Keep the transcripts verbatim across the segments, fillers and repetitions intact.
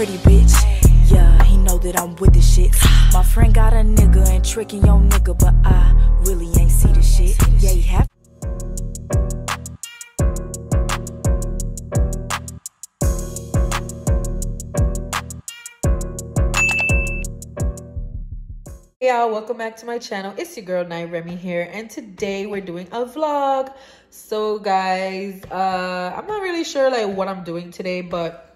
pretty bitch. Yeah, he know that I'm with the shit. My friend got a nigga and tricking your nigga, but I really ain't see the shit. Yeah, he happy. Hey y'all, welcome back to my channel. It's your girl Nai Remy here, and today we're doing a vlog. So guys, uh I'm not really sure like what I'm doing today, but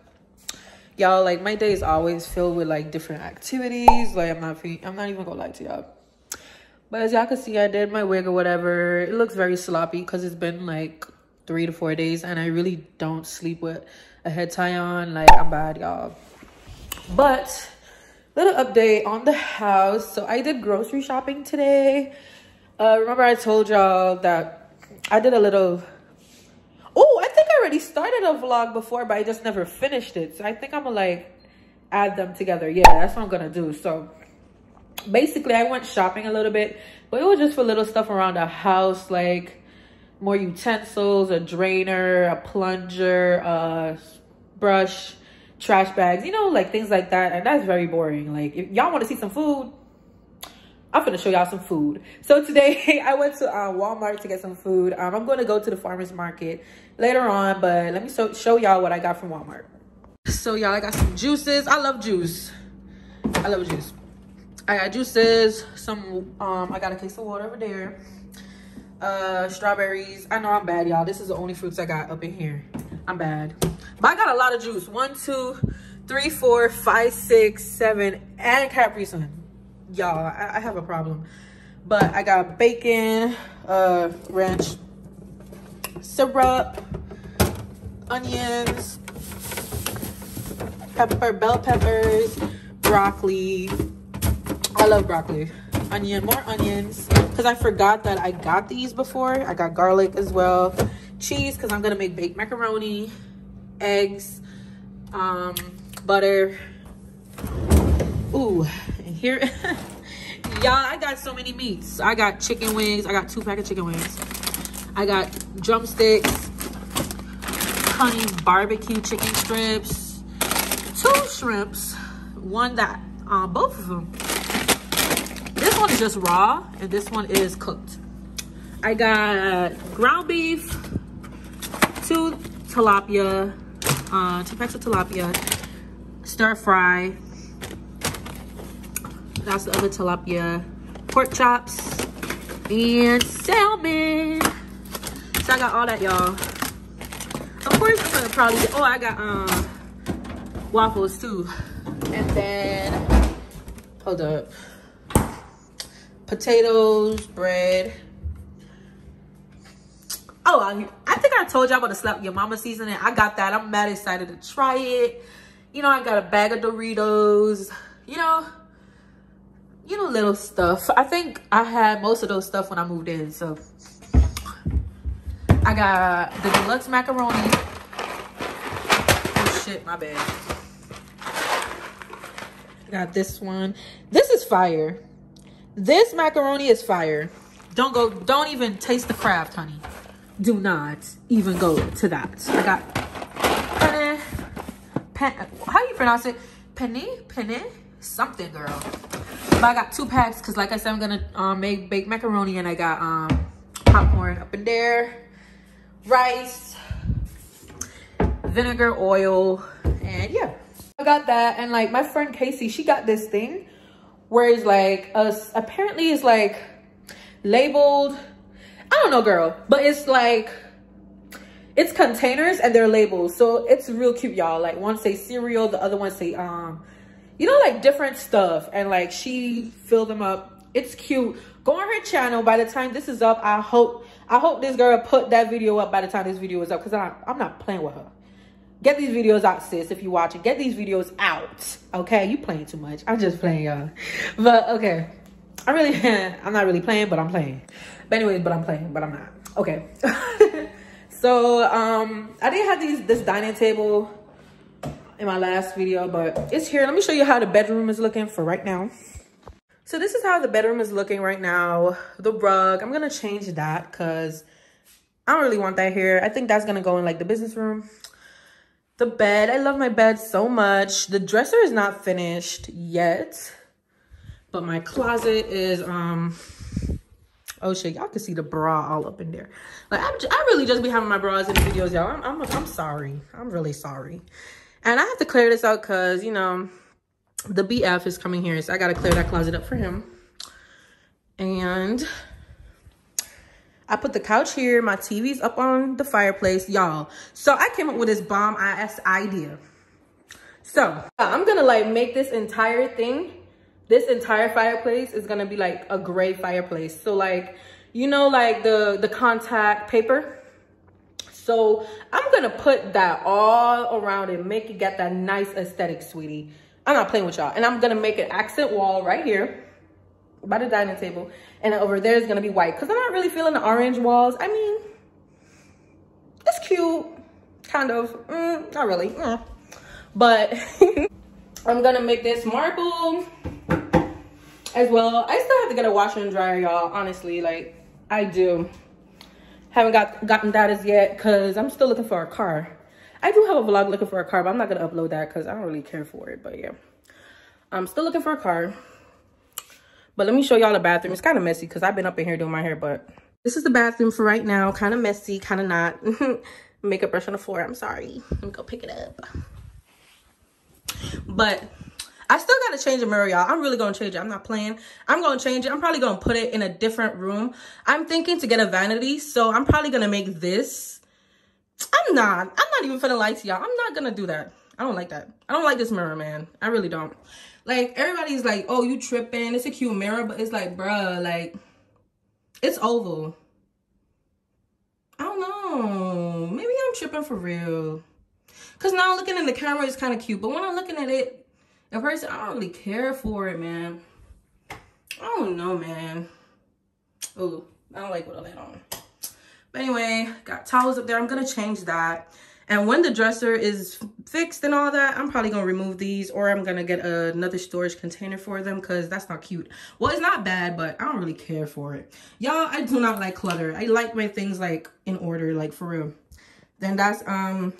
y'all, like my day is always filled with like different activities. Like i'm not i'm not even gonna lie to y'all, but as y'all can see, I did my wig or whatever. It looks very sloppy because it's been like three to four days and I really don't sleep with a head tie on. Like I'm bad, y'all. But little update on the house. So I did grocery shopping today. Uh, remember I told y'all that I did a little... Oh, I think I already started a vlog before, but I just never finished it. So I think I'm going to like add them together. Yeah, that's what I'm going to do. So basically I went shopping a little bit, but it was just for little stuff around the house, like more utensils, a drainer, a plunger, a brush, trash bags, you know, like things like that. And that's very boring. Like if y'all want to see some food, I'm gonna show y'all some food. So today I went to uh, Walmart to get some food. um, I'm gonna go to the farmer's market later on, but let me so show y'all what I got from Walmart. So y'all, I got some juices. I love juice. I love juice. I got juices, some um I got a case of water over there, uh strawberries. I know I'm bad, y'all. This is the only fruits I got up in here. I'm bad. But I got a lot of juice. One, two, three, four, five, six, seven, and Capri Sun. Y'all, I, I have a problem. But I got bacon, uh, ranch, syrup, onions, pepper, bell peppers, broccoli. I love broccoli. Onion, more onions. Because I forgot that I got these before. I got garlic as well. Cheese, because I'm going to make baked macaroni. Eggs, um butter. Ooh, and here y'all, I got so many meats. I got chicken wings. I got two pack of chicken wings. I got drumsticks, honey barbecue chicken strips, two shrimps, one that um both of them, this one is just raw and this one is cooked. I got ground beef, two tilapia, uh two packs of tilapia, stir fry, that's the other tilapia, pork chops, and salmon. So I got all that, y'all. Of course I'm gonna probably get, oh I got um waffles too, and then hold up, potatoes, bread. Oh, I, I think I told y'all about the Slap Your Mama seasoning. I got that. I'm mad excited to try it. You know, I got a bag of Doritos. You know, you know, little stuff. I think I had most of those stuff when I moved in. So, I got the deluxe macaroni. Oh, shit, my bad. I got this one. This is fire. This macaroni is fire. Don't go, don't even taste the craft, honey. Do not even go to that. I got penne, pen, how do you pronounce it? Penne, penne, something, girl. But I got two packs because, like I said, I'm gonna um, make baked macaroni, and I got um, popcorn up in there, rice, vinegar, oil, and yeah, I got that. And like my friend Casey, she got this thing where it's like, uh, apparently it's like labeled. I don't know, girl, but it's like, it's containers and they're labels. So it's real cute, y'all. Like one say cereal, the other one say, um, you know, like different stuff. And like she filled them up. It's cute. Go on her channel. By the time this is up, I hope, I hope this girl put that video up by the time this video is up. Cause I'm, I'm not playing with her. Get these videos out, sis. If you're watching, get these videos out. Okay. You playing too much. I'm just playing, y'all. But okay. I really, I'm not really playing, but I'm playing. But anyways, but I'm playing, but I'm not. Okay. So, um, I didn't have these this dining table in my last video, but it's here. Let me show you how the bedroom is looking for right now. So this is how the bedroom is looking right now. The rug, I'm going to change that because I don't really want that here. I think that's going to go in like the business room. The bed, I love my bed so much. The dresser is not finished yet, but my closet is, um, oh shit, y'all can see the bra all up in there. Like, I'm, I really just be having my bras in the videos, y'all. I'm, I'm, I'm sorry. I'm really sorry. And I have to clear this out because, you know, the B F is coming here, so I got to clear that closet up for him. And I put the couch here. My T V's up on the fireplace, y'all. So I came up with this bomb ass idea. So I'm gonna like make this entire thing, this entire fireplace is gonna be like a gray fireplace. So like, you know, like the, the contact paper. So I'm gonna put that all around and make it get that nice aesthetic, sweetie. I'm not playing with y'all. And I'm gonna make an accent wall right here by the dining table, and over there is gonna be white because I'm not really feeling the orange walls. I mean, it's cute, kind of, mm, not really, mm. But I'm gonna make this marble as well. I still have to get a washer and dryer, y'all, honestly, like I do. Haven't got gotten that as yet because I'm still looking for a car. I do have a vlog looking for a car, but I'm not gonna upload that because I don't really care for it, but yeah. I'm still looking for a car. But let me show y'all the bathroom. It's kind of messy because I've been up in here doing my hair, but this is the bathroom for right now. Kind of messy, kind of not. Makeup brush on the floor. I'm sorry. Let me go pick it up. But I still got to change the mirror, y'all. I'm really going to change it. I'm not playing. I'm going to change it. I'm probably going to put it in a different room. I'm thinking to get a vanity, so I'm probably going to make this. I'm not. I'm not even finna lie to y'all. I'm not going to do that. I don't like that. I don't like this mirror, man. I really don't. Like, everybody's like, oh, you tripping. It's a cute mirror, but it's like, bruh, like, it's oval. I don't know. Maybe I'm tripping for real. Because now looking in the camera is kind of cute. But when I'm looking at it in person, I don't really care for it, man. I don't know, man. Ooh, I don't like what I laid on. But anyway, got towels up there. I'm going to change that. And when the dresser is fixed and all that, I'm probably going to remove these, or I'm going to get another storage container for them because that's not cute. Well, it's not bad, but I don't really care for it. Y'all, I do not like clutter. I like my things like in order, like for real. Then that's um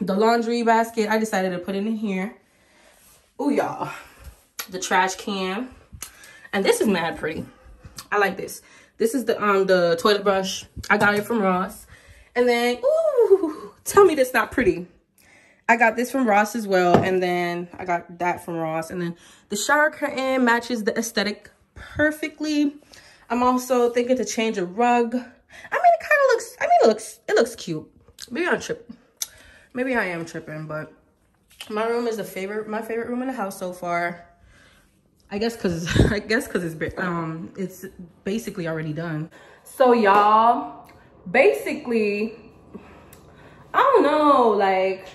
the laundry basket. I decided to put it in here. Ooh, y'all. The trash can. And this is mad pretty. I like this. This is the um the toilet brush. I got it from Ross. And then, ooh, tell me that's not pretty. I got this from Ross as well. And then I got that from Ross. And then the shower curtain matches the aesthetic perfectly. I'm also thinking to change a rug. I mean, it kind of looks, I mean, it looks, it looks cute. Maybe I'm tripping. Maybe I am tripping, but my room is the favorite, my favorite room in the house so far. I guess because, I guess because it's, um, it's basically already done. So y'all, basically, I don't know, like,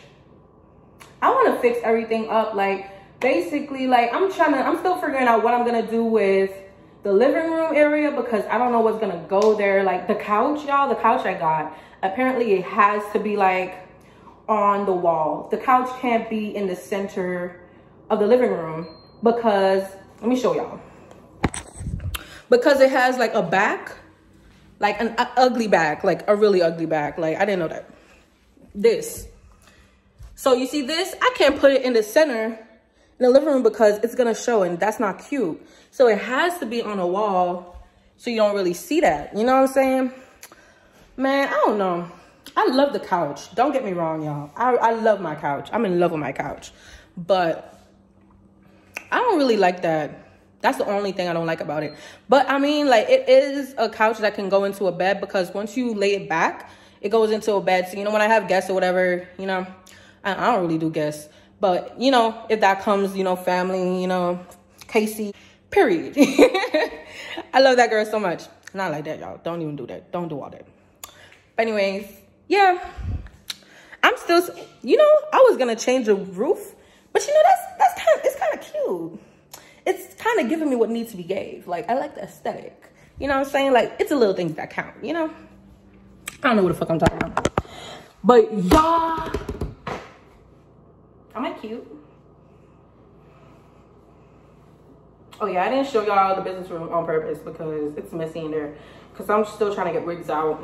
I want to fix everything up. Like, basically, like, I'm trying to, I'm still figuring out what I'm going to do with the living room area because I don't know what's going to go there. Like, the couch, y'all, the couch I got, apparently it has to be, like, on the wall. The couch can't be in the center of the living room because, let me show y'all. Because it has, like, a back. Like an ugly back, like a really ugly back. Like, I didn't know that. This. So you see this? I can't put it in the center in the living room because it's going to show, and that's not cute. So it has to be on a wall so you don't really see that. You know what I'm saying? Man, I don't know. I love the couch. Don't get me wrong, y'all. I, I love my couch. I'm in love with my couch. But I don't really like that. That's the only thing I don't like about it. But I mean, like, it is a couch that can go into a bed because once you lay it back, it goes into a bed. So, you know, when I have guests or whatever, you know, I, I don't really do guests. But, you know, if that comes, you know, family, you know, Casey, period. I love that girl so much. Not like that, y'all. Don't even do that. Don't do all that. But anyways, yeah, I'm still, you know, I was going to change the roof. But, you know, that's, that's kind of, it's kind of cute. It's kind of giving me what needs to be gave. Like, I like the aesthetic. You know what I'm saying? Like, it's the little things that count, you know? I don't know what the fuck I'm talking about. But y'all, am I cute? Oh yeah, I didn't show y'all the business room on purpose because it's messy in there. Because I'm still trying to get wigs out.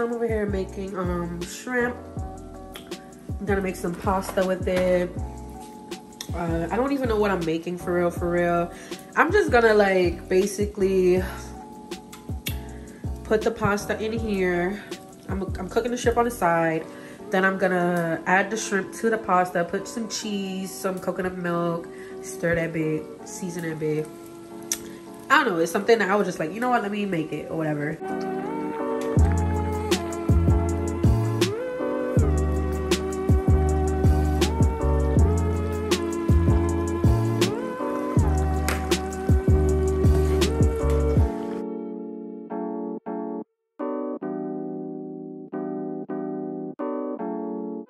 I'm over here making um shrimp. I'm gonna make some pasta with it. uh, I don't even know what I'm making for real for real I'm just gonna like basically put the pasta in here. I'm, I'm cooking the shrimp on the side, then I'm gonna add the shrimp to the pasta, put some cheese, some coconut milk, stir that bit, season that bit. I don't know, it's something that I was just like, you know what, let me make it or whatever.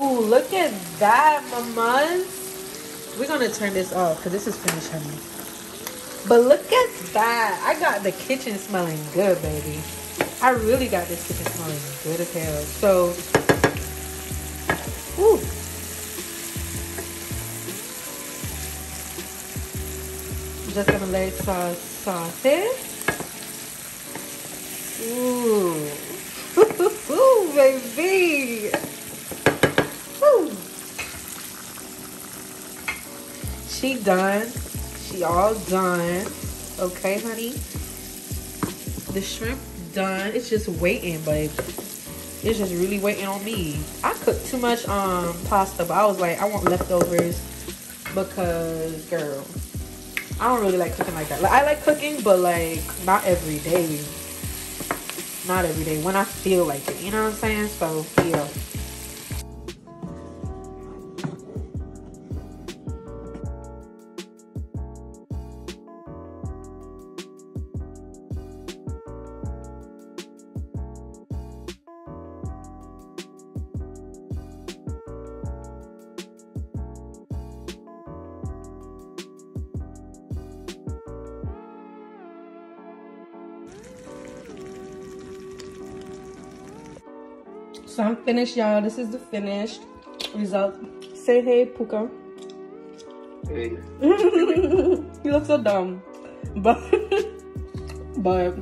Ooh, look at that, mamas. We're gonna turn this off because this is finished, honey. But look at that. I got the kitchen smelling good, baby. I really got this kitchen smelling good as hell. So, ooh. I'm just gonna let it sa saute. Ooh. Ooh, baby. She done. She all done. Okay, honey. The shrimp done. It's just waiting, babe. It's just really waiting on me. I cooked too much um pasta, but I was like, I want leftovers because, girl, I don't really like cooking like that. Like, I like cooking, but like not every day. Not every day. When I feel like it, you know what I'm saying? So yeah. So I'm finished, y'all. This is the finished result. Say hey, Puka. Hey. You look so dumb. But, but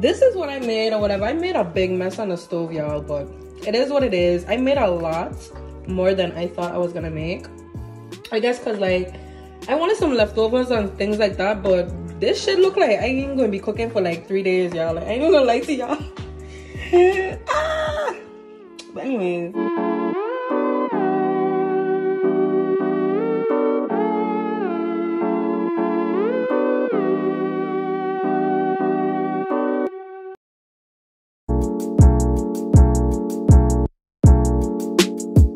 this is what I made or whatever. I made a big mess on the stove, y'all, but it is what it is. I made a lot more than I thought I was gonna make. I guess because, like, I wanted some leftovers and things like that, but this shit look like I ain't gonna be cooking for like three days, y'all. Like, I ain't gonna lie to y'all. Ah! But anyways, I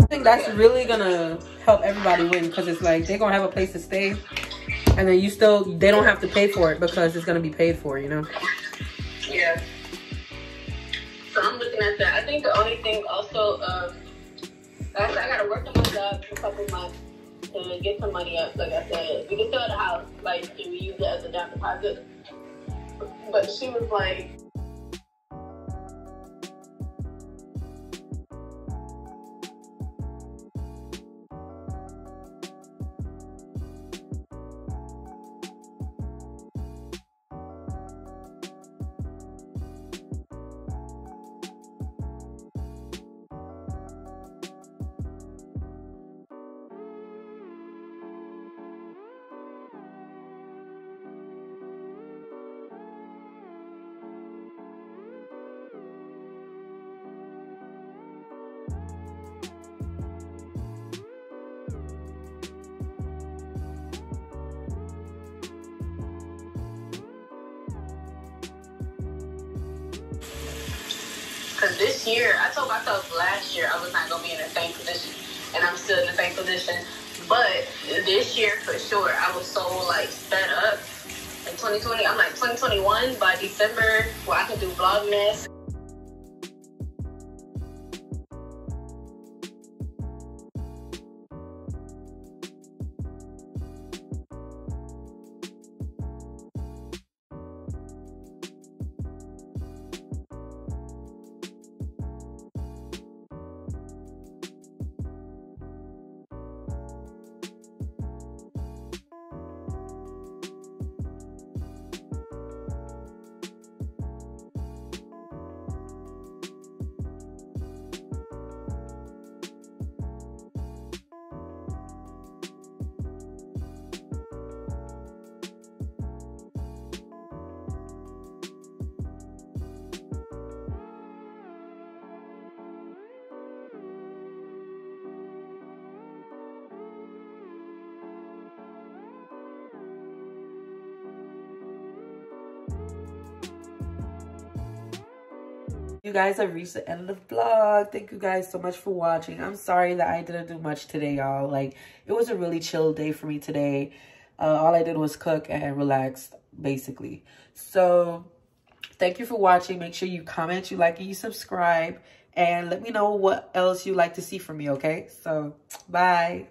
think that's really gonna help everybody win, because it's like they're gonna have a place to stay, and then you still they don't have to pay for it because it's gonna be paid for, you know? Yeah. So I'm looking at that. I think the only thing also, um, I, I gotta work on my job for a couple months to get some money up. Like I said, we can sell the house, like, and we use it as a down deposit. But she was like, because this year, I told myself last year I was not going to be in the same position. and I'm still in the same position. But this year, for sure, I was so, like, set up. In twenty twenty, I'm like, twenty twenty-one, by December, where I can do Vlogmas. You guys have reached the end of the vlog. Thank you guys so much for watching. I'm sorry that I didn't do much today, y'all. Like, it was a really chill day for me today. Uh, all I did was cook and relax, basically. So, thank you for watching. Make sure you comment, you like it, you subscribe. And let me know what else you'd like to see from me, okay? So, bye.